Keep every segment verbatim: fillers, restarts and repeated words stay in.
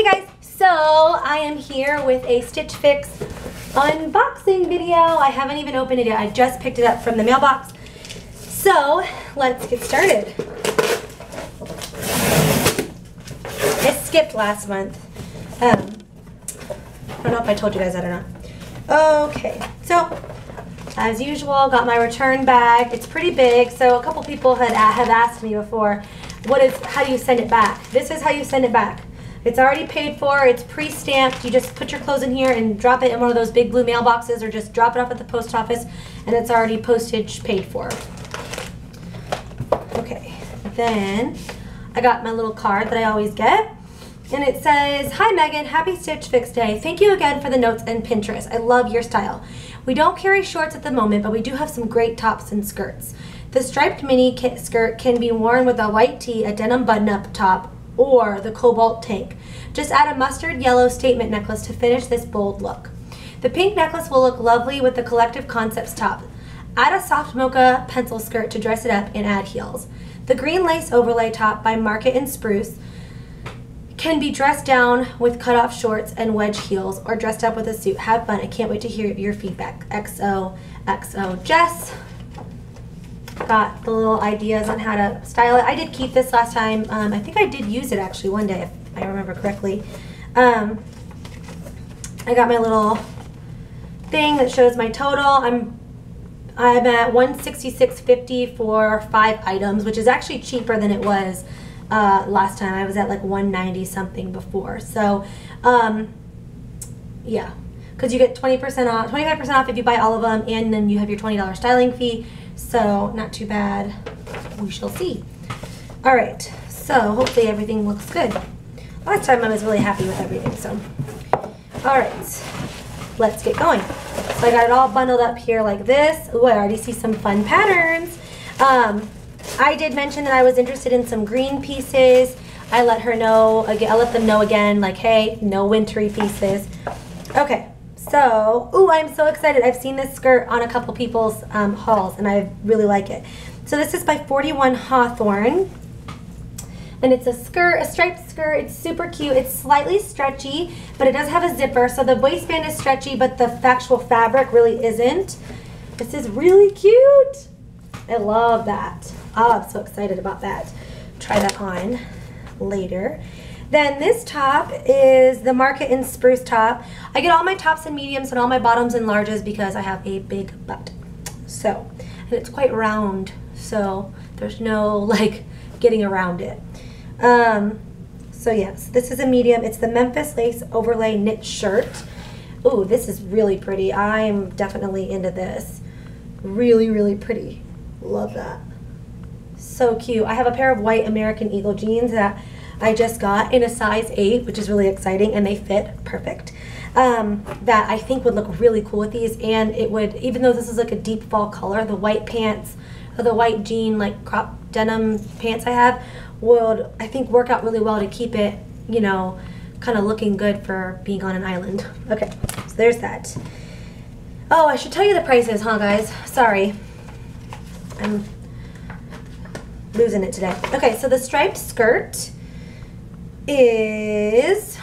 Hey guys, so I am here with a Stitch Fix unboxing video. I haven't even opened it yet. I just picked it up from the mailbox. So let's get started. I skipped last month. Um, I don't know if I told you guys that or not. Okay, so as usual, got my return bag. It's pretty big, so a couple people had have asked me before, what is, how do you send it back? This is how you send it back. It's already paid for, it's pre-stamped. You just put your clothes in here and drop it in one of those big blue mailboxes, or just drop it off at the post office, and it's already postage paid for. Okay, then I got my little card that I always get, and it says, "Hi Megan, happy Stitch Fix Day. Thank you again for the notes and Pinterest. I love your style. We don't carry shorts at the moment, but we do have some great tops and skirts. The striped mini kit skirt can be worn with a white tee, a denim button-up top, or the cobalt tank. Just add a mustard yellow statement necklace to finish this bold look. The pink necklace will look lovely with the Collective Concepts top. Add a soft mocha pencil skirt to dress it up and add heels. The green lace overlay top by Market and Spruce can be dressed down with cut-off shorts and wedge heels, or dressed up with a suit. Have fun. I can't wait to hear your feedback. X O X O Jess." Got the little ideas on how to style it. I did keep this last time. Um, I think I did use it actually one day, if I remember correctly. Um, I got my little thing that shows my total. I'm I'm at one sixty-six fifty for five items, which is actually cheaper than it was uh, last time. I was at like one ninety something before. So um, yeah, because you get twenty percent off, twenty-five percent off if you buy all of them, and then you have your twenty dollar styling fee. So not too bad, we shall see. All right, so hopefully everything looks good. Last time I was really happy with everything, so. All right, let's get going. So I got it all bundled up here like this. Ooh, I already see some fun patterns. Um, I did mention that I was interested in some green pieces. I let her know, I let them know again, like, hey, no wintry pieces. Okay. So, ooh, I'm so excited. I've seen this skirt on a couple people's um, hauls, and I really like it. So this is by forty-one Hawthorne, and it's a skirt, a striped skirt. It's super cute. It's slightly stretchy, but it does have a zipper, so the waistband is stretchy, but the actual fabric really isn't. This is really cute. I love that. Oh, I'm so excited about that. Try that on later. Then this top is the Market and Spruce top. I get all my tops and mediums and all my bottoms and larges because I have a big butt. So, and it's quite round, so there's no like getting around it. Um, so yes, this is a medium. It's the Memphis Lace Overlay Knit Shirt. Ooh, this is really pretty. I'm definitely into this. Really, really pretty. Love that. So cute. I have a pair of white American Eagle jeans that I just got in a size eight, which is really exciting, and they fit perfect. Um, that I think would look really cool with these, and it would, even though this is like a deep fall color, the white pants, or the white jean, like crop denim pants I have, would, I think, work out really well to keep it, you know, kind of looking good for being on an island. Okay, so there's that. Oh, I should tell you the prices, huh, guys? Sorry. I'm losing it today. Okay, so the striped skirt is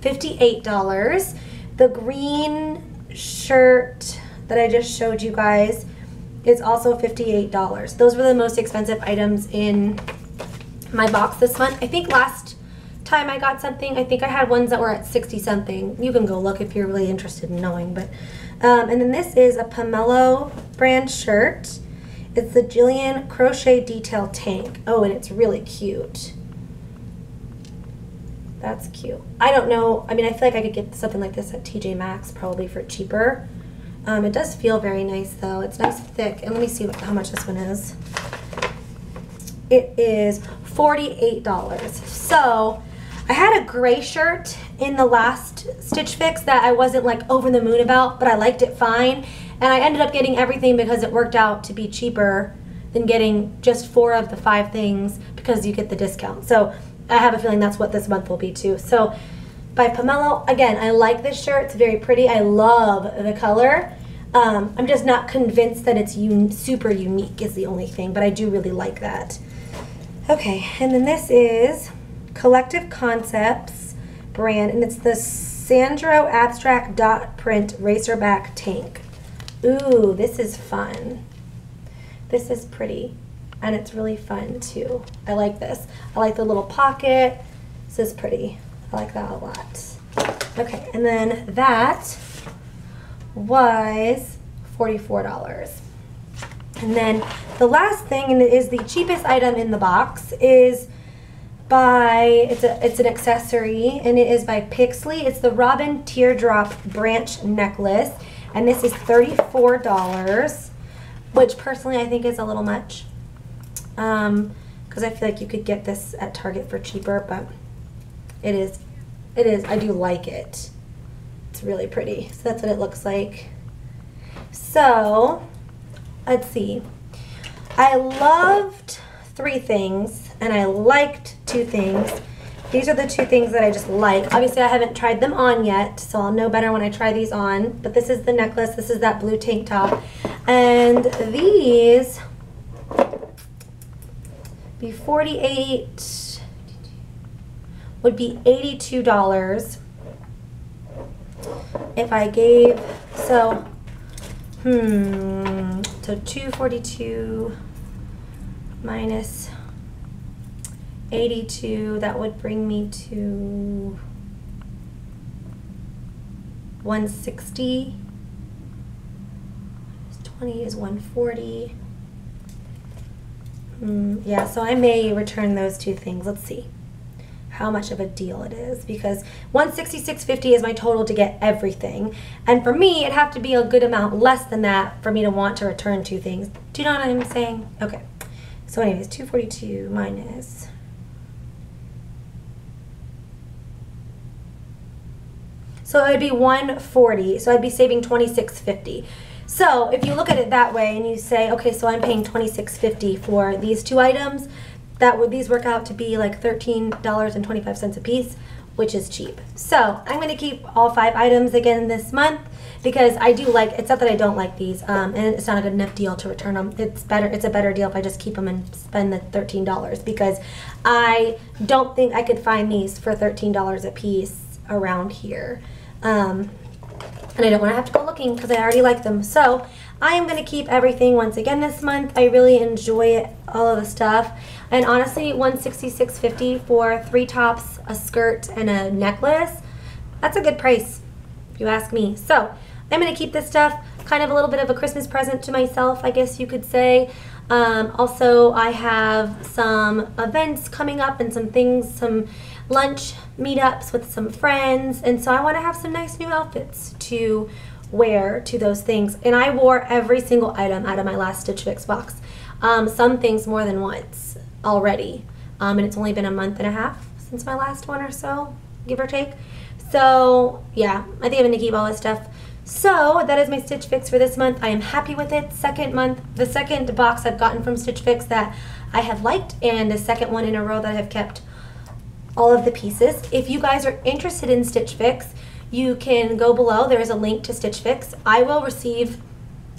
fifty-eight dollars. The green shirt that I just showed you guys is also fifty-eight dollars. Those were the most expensive items in my box this month. I think last time I got something, I think I had ones that were at sixty something. You can go look if you're really interested in knowing. But um, and then this is a Pomelo brand shirt. It's the Jillian Crochet Detail Tank. Oh, and it's really cute. That's cute. I don't know. I mean, I feel like I could get something like this at T J Maxx probably for cheaper. Um, it does feel very nice though. It's nice thick. And let me see what, how much this one is. It is forty-eight dollars. So I had a gray shirt in the last Stitch Fix that I wasn't like over the moon about, but I liked it fine. And I ended up getting everything because it worked out to be cheaper than getting just four of the five things because you get the discount. So I have a feeling that's what this month will be too. So by Pomelo, again, I like this shirt. It's very pretty. I love the color. Um, I'm just not convinced that it's un super unique is the only thing, but I do really like that. Okay, and then this is Collective Concepts brand, and it's the Sandro Abstract Dot Print Racerback Tank. Ooh, this is fun. This is pretty, and it's really fun too. I like this. I like the little pocket. This is pretty. I like that a lot. Okay, and then that was forty-four dollars. And then the last thing, and it is the cheapest item in the box, is by, it's, a, it's an accessory, and it is by Pixley. It's the Robin Teardrop Branch Necklace, and this is thirty-four dollars, which personally I think is a little much, um, because I feel like you could get this at Target for cheaper, but it is, it is, I do like it. It's really pretty, so that's what it looks like. So, let's see. I loved three things, and I liked two things. These are the two things that I just like. Obviously, I haven't tried them on yet, so I'll know better when I try these on. But this is the necklace. This is that blue tank top. And these be forty-eight, would be eighty-two dollars if I gave, so, hmm, so two forty-two minus eighty-two, that would bring me to one sixty. twenty is one forty. Mm, yeah, so I may return those two things. Let's see how much of a deal it is, because one sixty-six fifty is my total to get everything, and for me it'd have to be a good amount less than that for me to want to return two things. Do you know what I'm saying? Okay. So anyways, two forty-two minus so it would be one forty, so I'd be saving twenty-six fifty. So if you look at it that way and you say, okay, so I'm paying twenty-six fifty for these two items, that would, these work out to be like thirteen dollars and twenty-five cents a piece, which is cheap. So I'm going to keep all five items again this month, because I do like, it's not that I don't like these, um, and it's not a good enough deal to return them. It's better, it's a better deal if I just keep them and spend the thirteen dollars, because I don't think I could find these for thirteen dollars a piece around here. Um, and I don't want to have to go looking because I already like them. So I am going to keep everything once again this month. I really enjoy it, all of the stuff. And honestly, one sixty-six fifty for three tops, a skirt, and a necklace, that's a good price, if you ask me. So I'm going to keep this stuff, kind of a little bit of a Christmas present to myself, I guess you could say. Um, also, I have some events coming up and some things, some lunch meetups with some friends, and so I want to have some nice new outfits to wear to those things. And I wore every single item out of my last Stitch Fix box, um, some things more than once already, um, and it's only been a month and a half since my last one or so, give or take. So yeah, I think I'm gonna keep all this stuff. So that is my Stitch Fix for this month. I am happy with it. Second month, the second box I've gotten from Stitch Fix that I have liked, and the second one in a row that I have kept all of the pieces. If you guys are interested in Stitch Fix, you can go below. There is a link to Stitch Fix. I will receive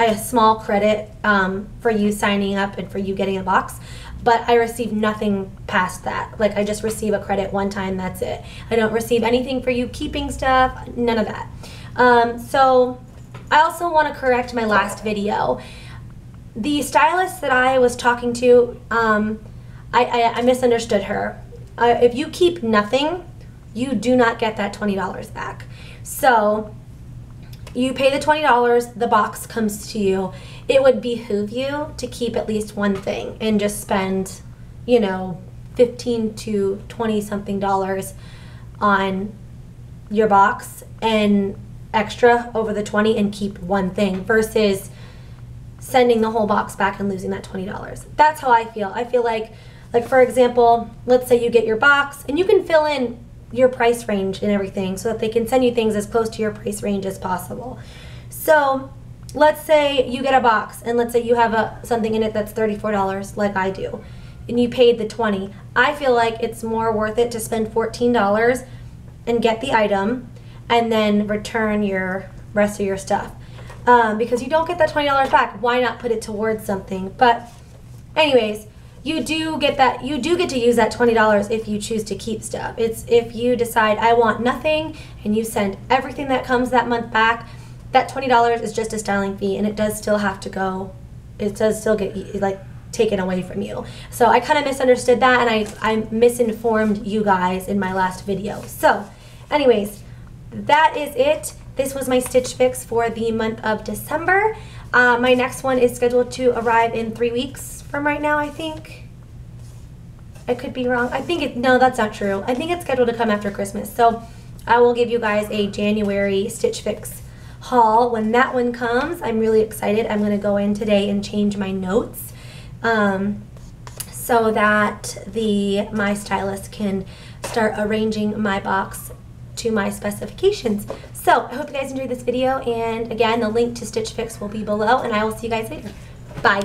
a small credit um, for you signing up and for you getting a box, but I receive nothing past that. Like, I just receive a credit one time, that's it. I don't receive anything for you keeping stuff, none of that. Um, so I also want to correct my last video. The stylist that I was talking to, um, I, I, I misunderstood her. Uh, if you keep nothing, you do not get that twenty dollars back. So you pay the twenty dollars, the box comes to you. It would behoove you to keep at least one thing and just spend, you know, fifteen to twenty something dollars on your box and extra over the twenty, and keep one thing versus sending the whole box back and losing that twenty dollars. That's how I feel. I feel like, like for example, let's say you get your box and you can fill in your price range and everything so that they can send you things as close to your price range as possible. So let's say you get a box, and let's say you have a something in it that's thirty-four dollars like I do, and you paid the twenty dollars. I feel like it's more worth it to spend fourteen dollars and get the item and then return your rest of your stuff, um, because you don't get that twenty dollars back. Why not put it towards something? But anyways, you do get that, you do get to use that twenty dollars if you choose to keep stuff. It's if you decide I want nothing and you send everything that comes that month back, that twenty dollars is just a styling fee, and it does still have to go, it does still get like taken away from you. So I kind of misunderstood that, and I, I misinformed you guys in my last video. So anyways, that is it. This was my Stitch Fix for the month of December. Uh, my next one is scheduled to arrive in three weeks from right now, I think. I could be wrong. I think it, no, that's not true. I think it's scheduled to come after Christmas. So I will give you guys a January Stitch Fix haul when that one comes. I'm really excited. I'm gonna go in today and change my notes um, so that the my stylist can start arranging my box to my specifications. So I hope you guys enjoyed this video, and again the link to Stitch Fix will be below, and I will see you guys later. Bye.